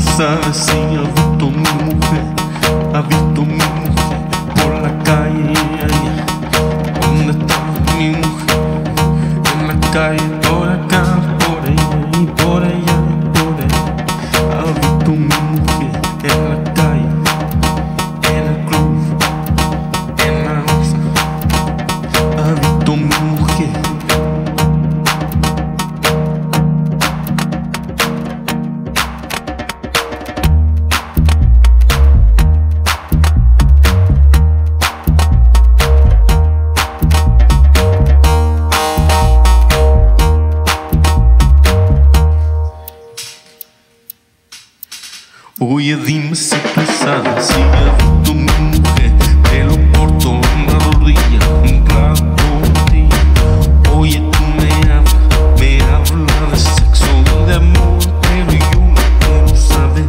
Quizás si ha visto mi mujer, ha visto mi mujer por la calle allá. ¿Dónde está mi mujer? En la calle, por acá, por ella y por allá, por ella. Ha visto mi mujer en la calle, en el club, en la rosa. Ha visto mi mujer. Oye, dime si quizás si ha visto mi mujer, pelo corto, una rodilla, un plato. Oye, tú me hablas de sexo y de amor, pero yo no quiero saber.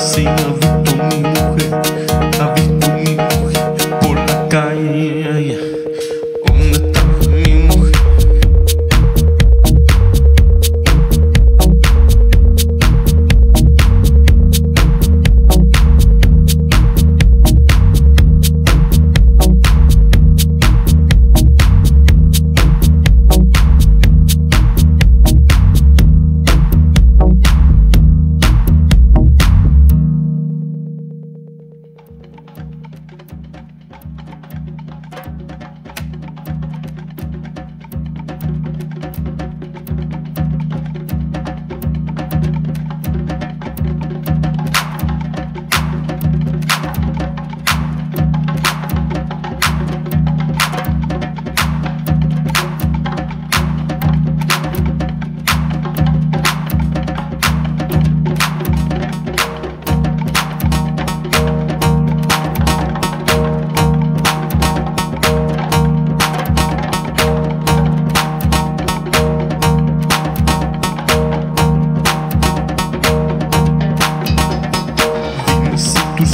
sin la virtud mi mujer, la virtud mi mujer por la calle. ¿Dónde está mi mujer?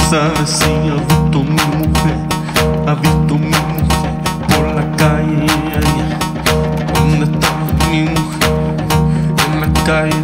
Sabes si ha visto mi mujer, ha visto mi mujer por la calle. ¿Dónde está mi mujer? En la calle.